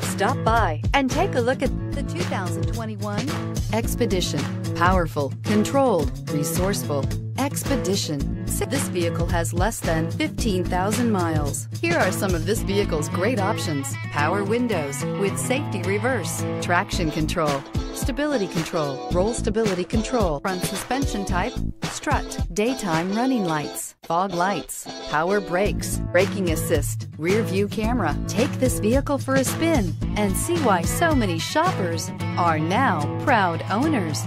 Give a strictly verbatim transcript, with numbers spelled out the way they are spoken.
Stop by and take a look at the two thousand twenty-one Expedition. Powerful, controlled, resourceful. Expedition. This vehicle has less than fifteen thousand miles. Here are some of this vehicle's great options: power windows with safety reverse, traction control, stability control, roll stability control, front suspension type, strut, daytime running lights, fog lights, power brakes, braking assist, rear view camera. Take this vehicle for a spin and see why so many shoppers are now proud owners.